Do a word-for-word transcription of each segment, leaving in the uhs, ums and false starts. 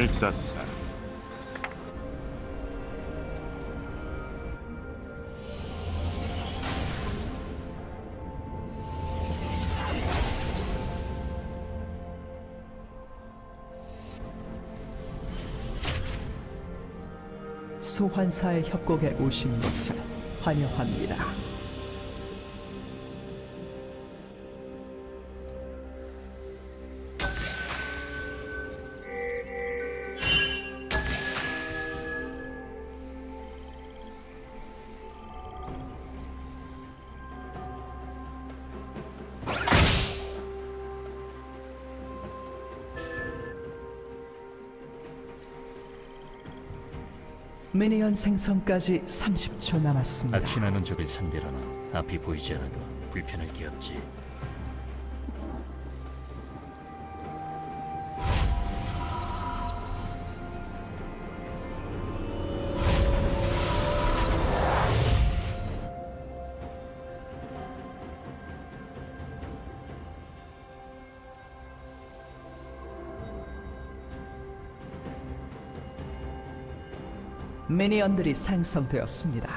총알을 쐈어. 소환사의 협곡에 오신 것을 환영합니다. 미니언 생성까지 삼십 초 남았습니다. 악취나는 적을 상대로는 앞이 보이지 않아도 불편할 게 없지. 미니언들이 생성되었습니다.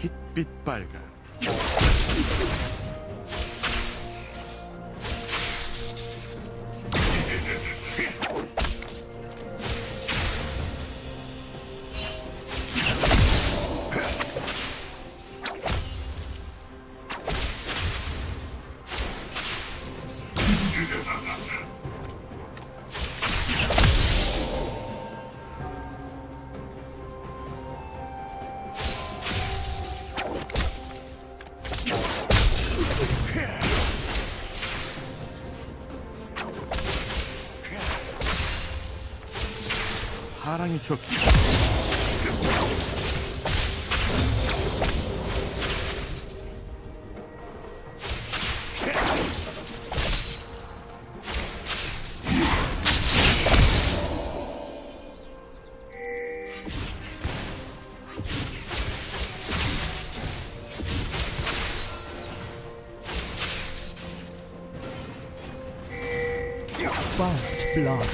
빛빛 빨간 사랑이 좋기 First blood.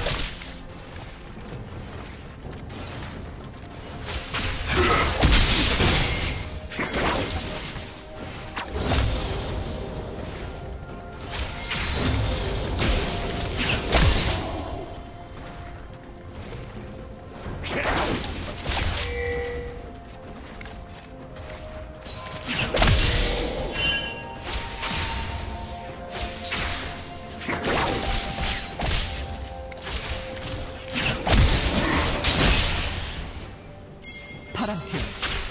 파랑팀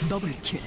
더블킬.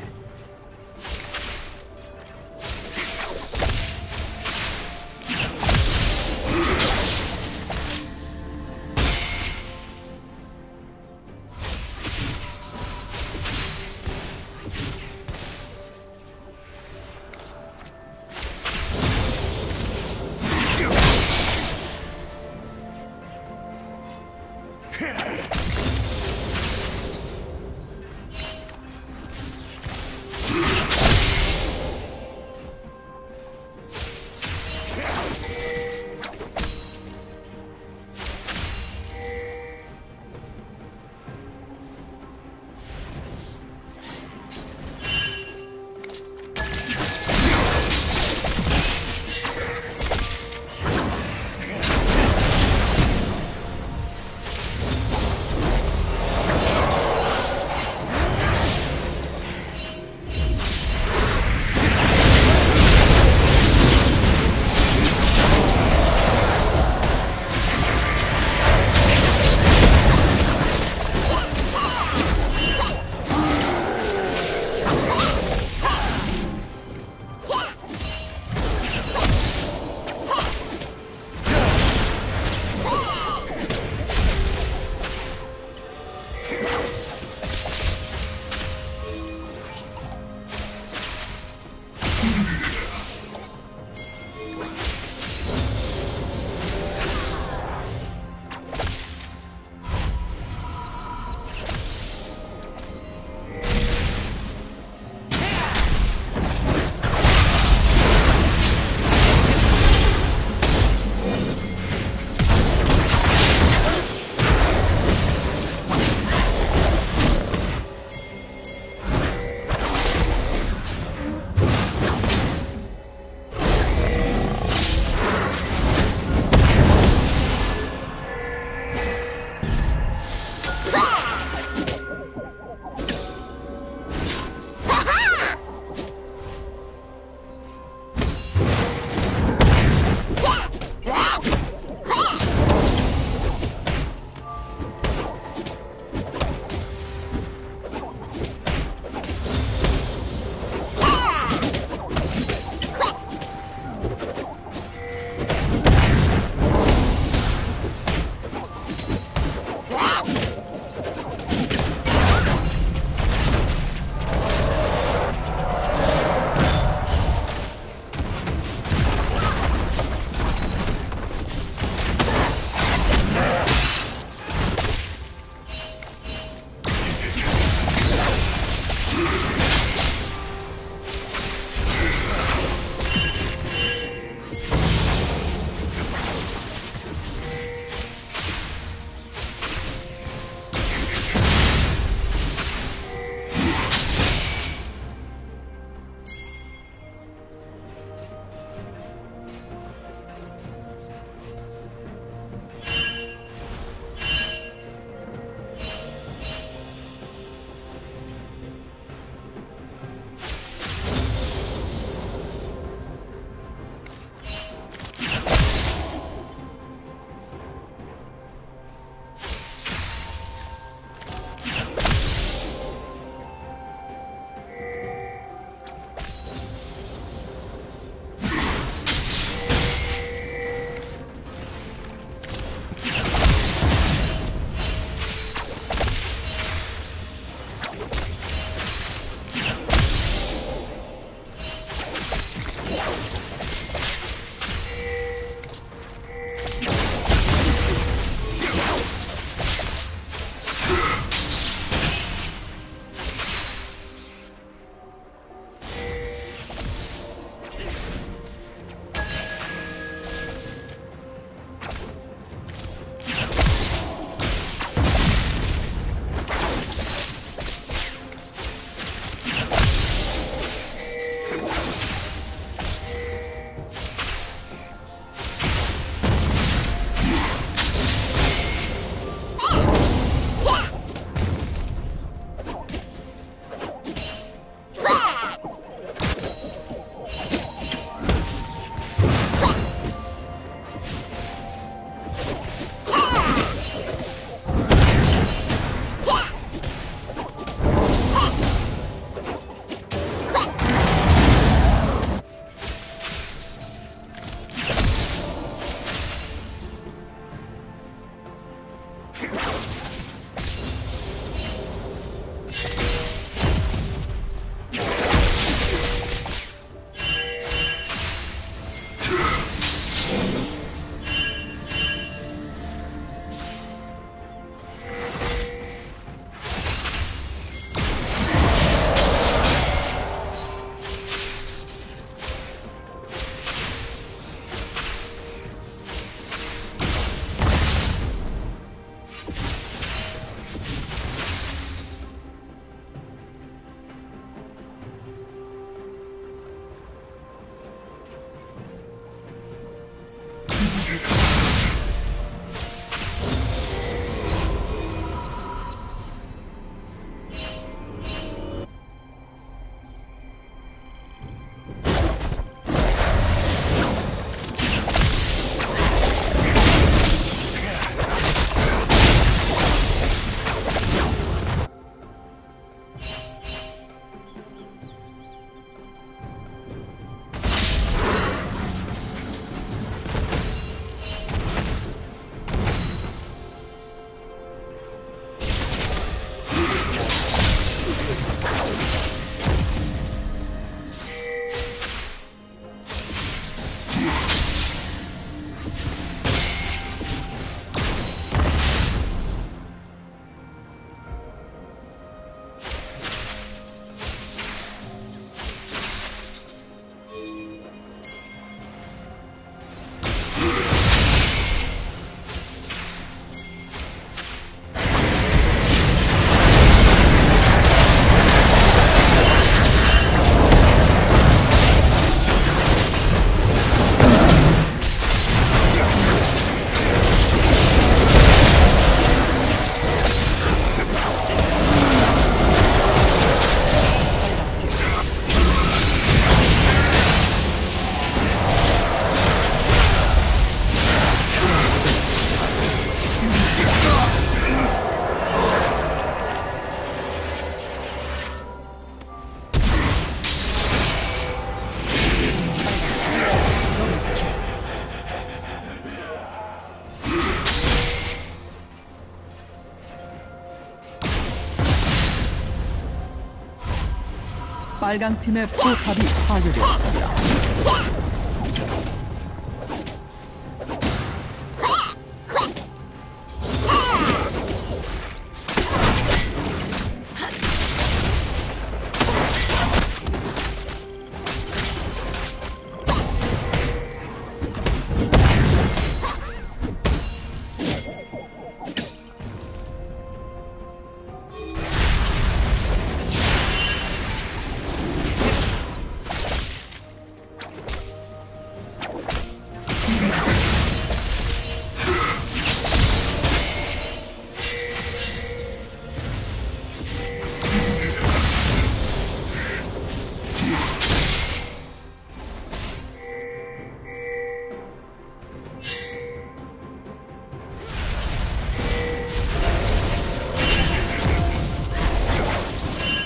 빨강 팀의 포탑이 파괴되었습니다.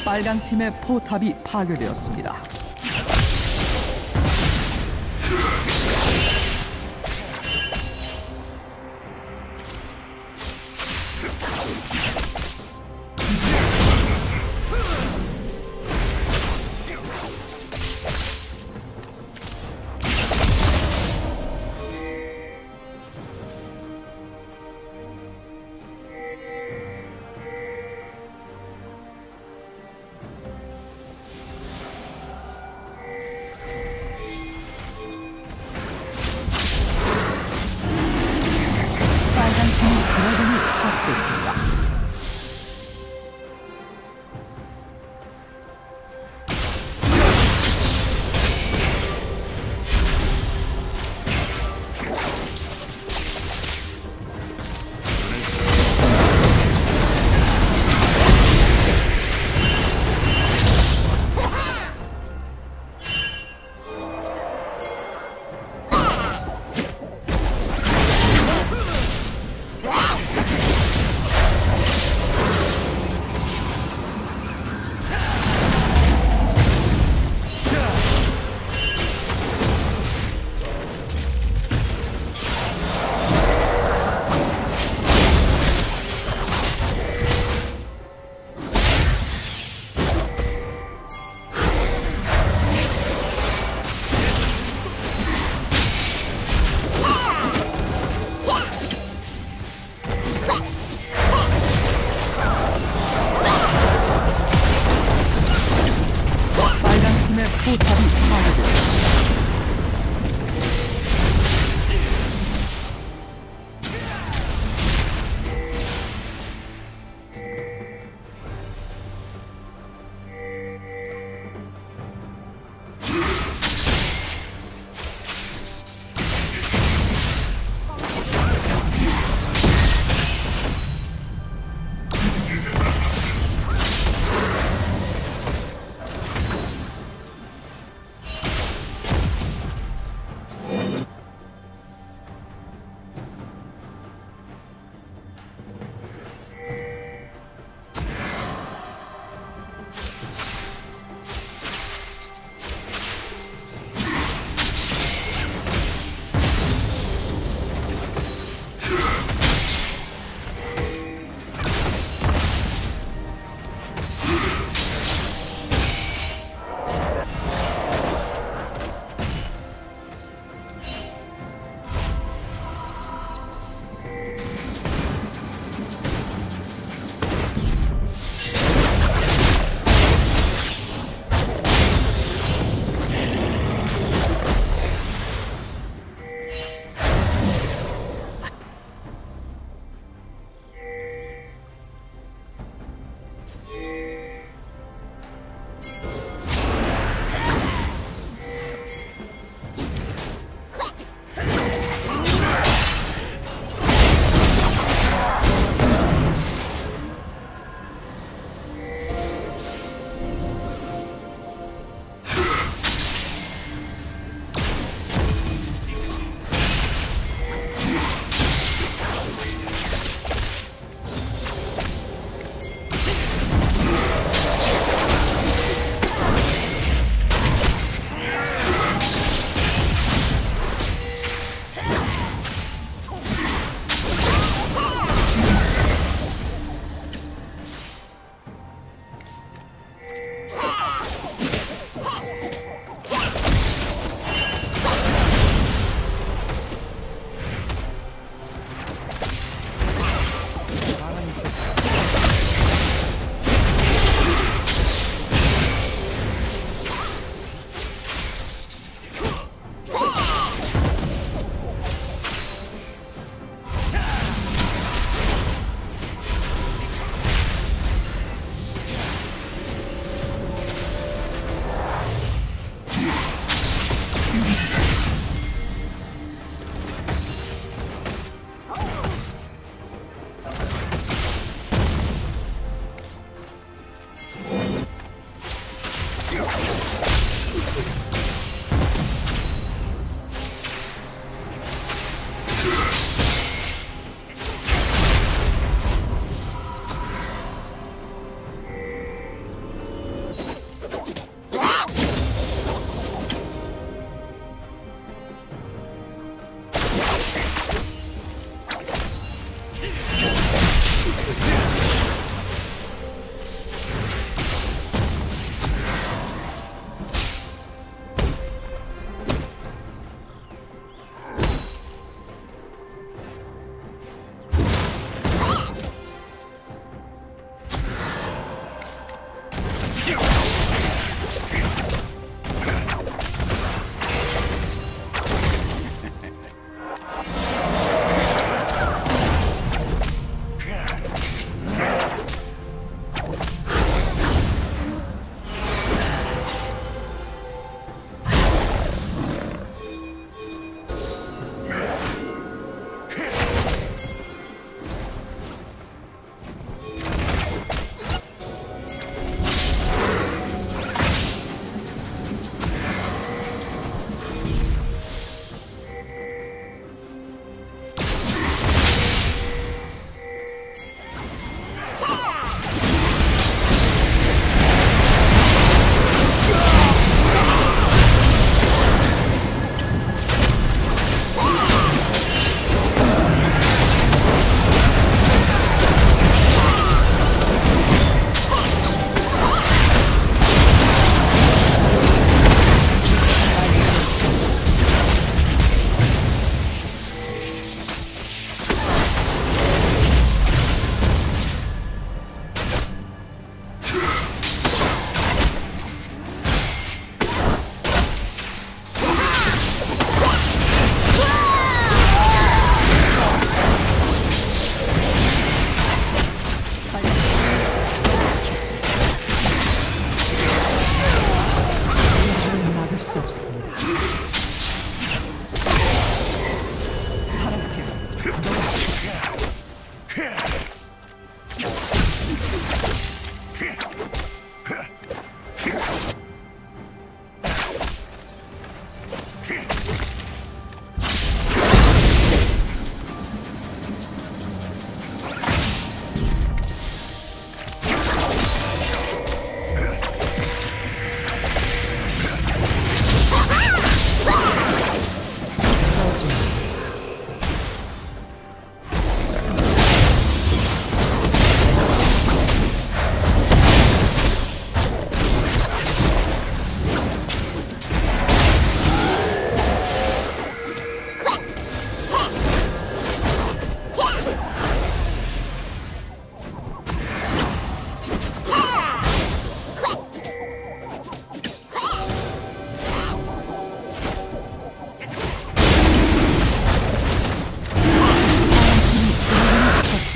빨강 팀의 포탑이 파괴되었습니다.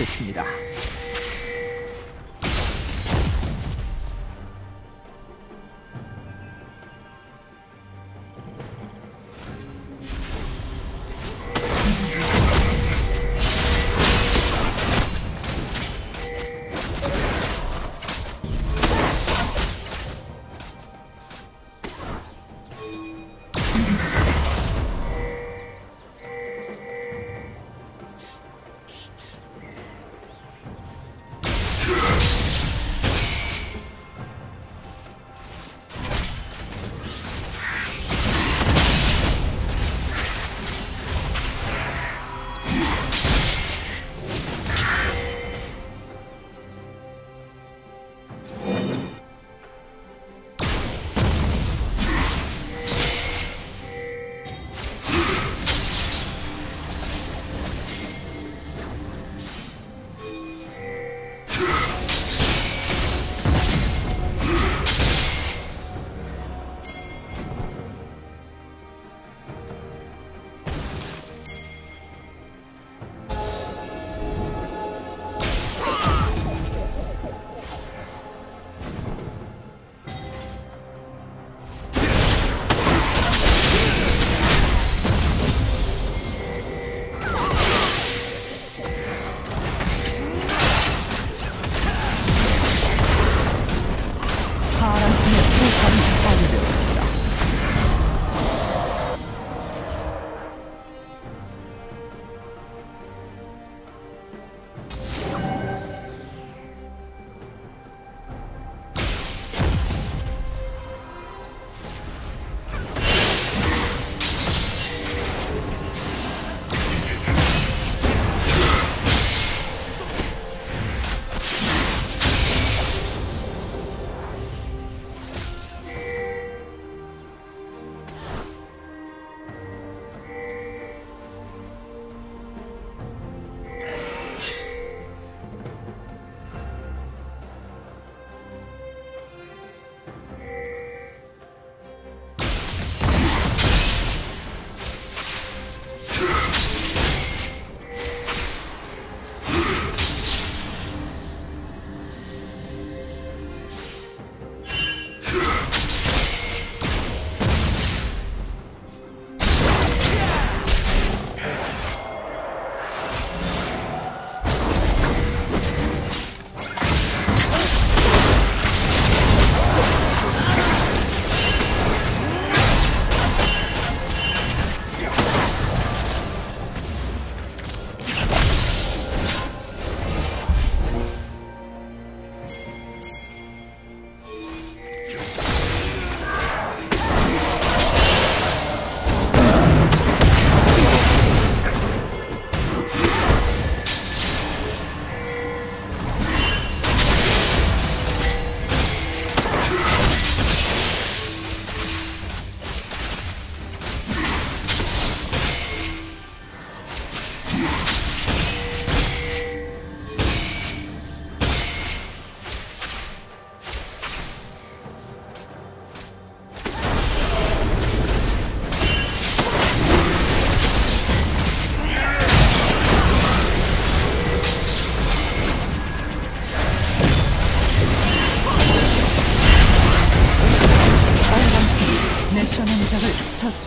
처치했습니다.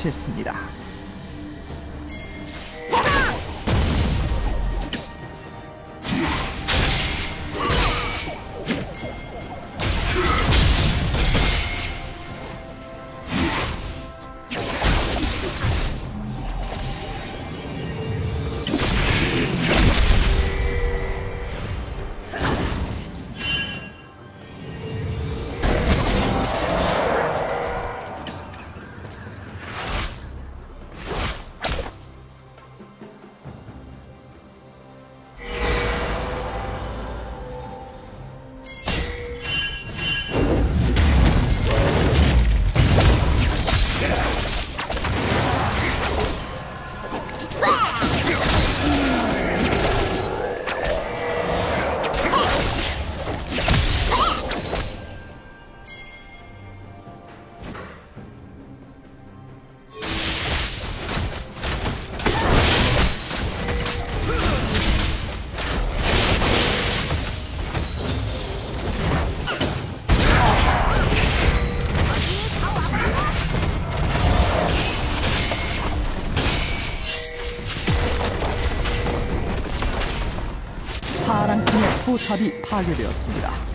했습니다. 파랑 팀의 포탑이 파괴되었습니다.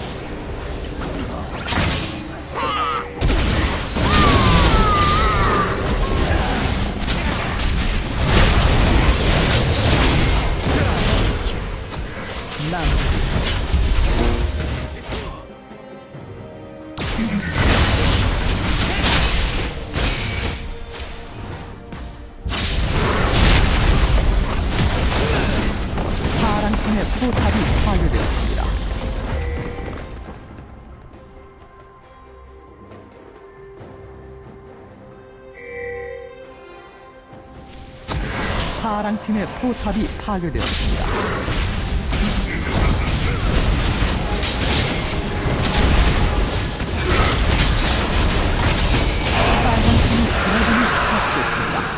포탑이 파괴되었습니다. 파랑팀의 포탑이 파괴되었습니다. 파랑팀이 드래곤을 처치했습니다.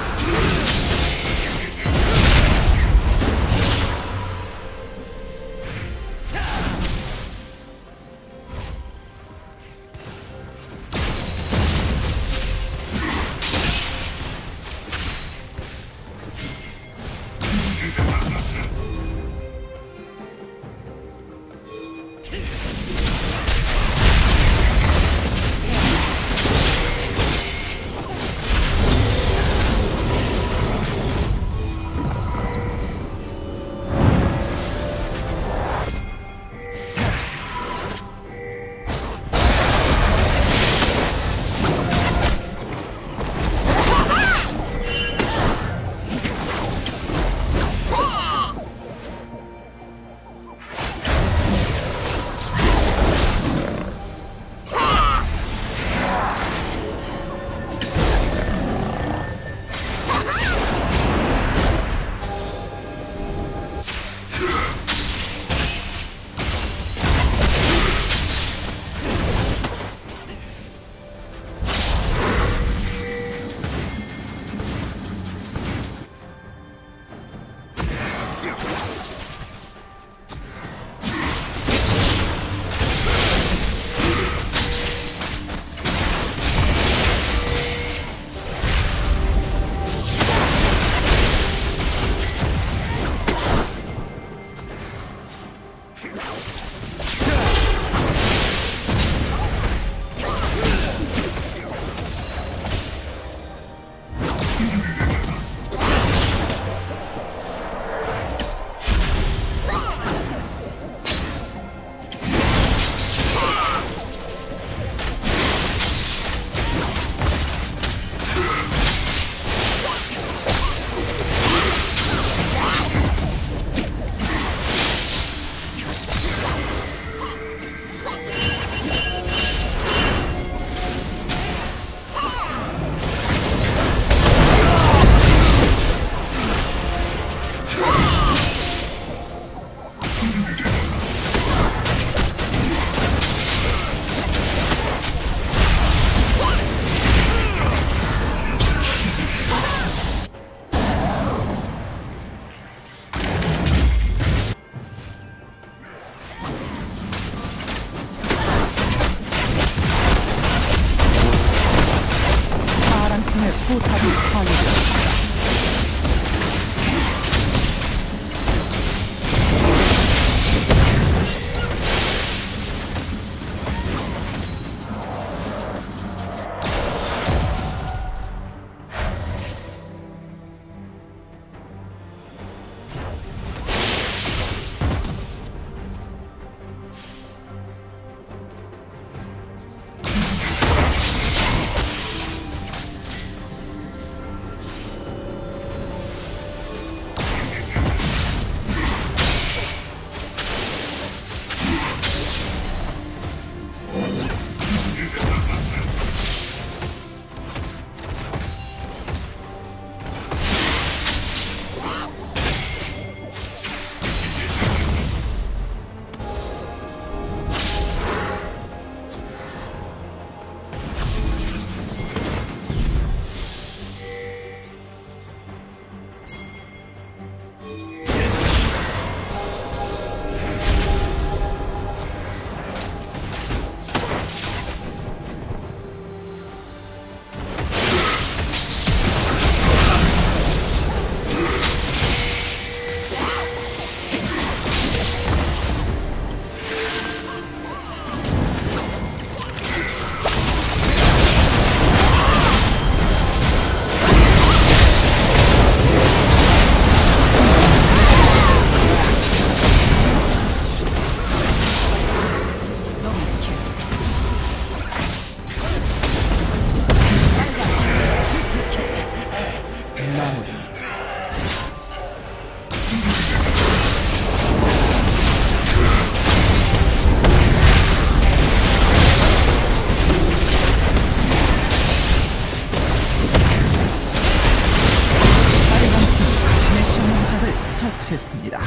있습니다.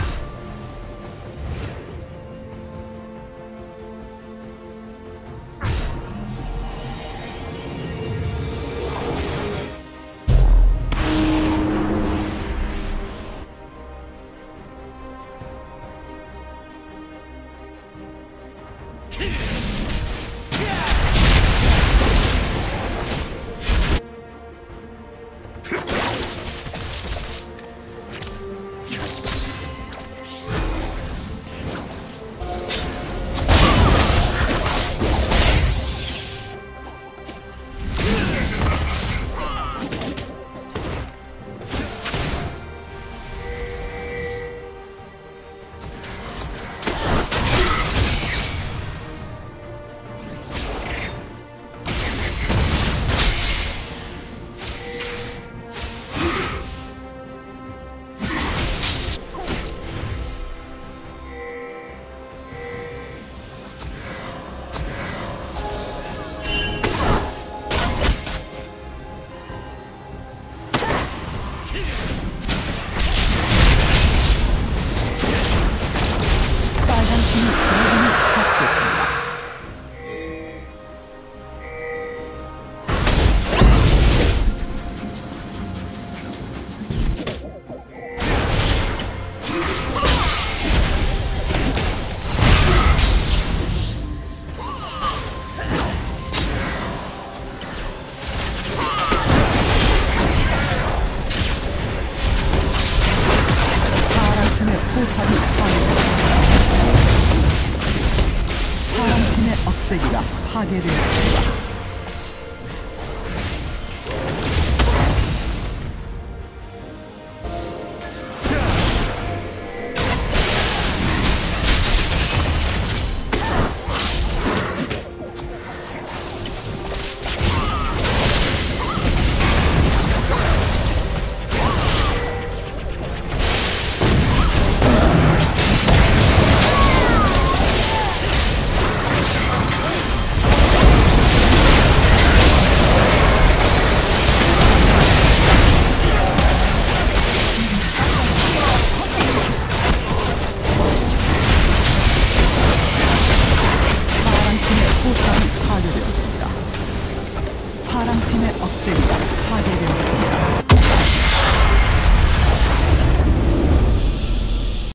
파괴되었습니다.